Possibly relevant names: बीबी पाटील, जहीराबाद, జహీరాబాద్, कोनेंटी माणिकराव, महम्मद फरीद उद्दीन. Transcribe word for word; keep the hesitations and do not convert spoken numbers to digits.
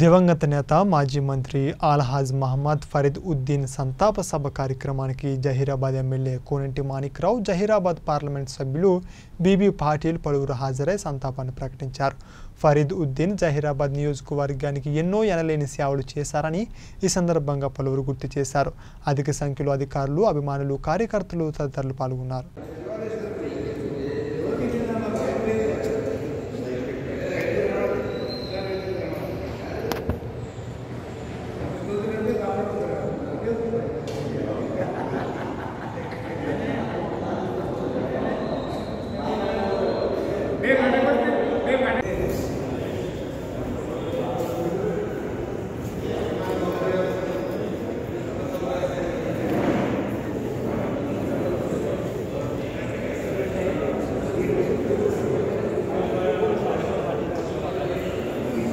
दिवंगत नेता माजी मंत्री आलहाज महम्मद फरीद उद्दीन संताप सभा कार्यक्रमा की जहीराबाद एमएलए कोनेंटी माणिकराव जहीराबाद पार्लमेंट सभ्युलु बीबी पाटील पलुवुरु हाजरై సంతాపాన్ని ప్రకటించారు। ఫరీద్ ఉద్దీన్ జహీరాబాద్ నియోజకవర్గానికి ఎన్నో ఎనలేని సేవలు చేశారని ఈ సందర్భంగా పలువురు గుర్తు చేశారు। అధిక సంఖ్యలో అధికారులు అభిమానులు కార్యకర్తలు తదితరులు పాల్గొన్నారు।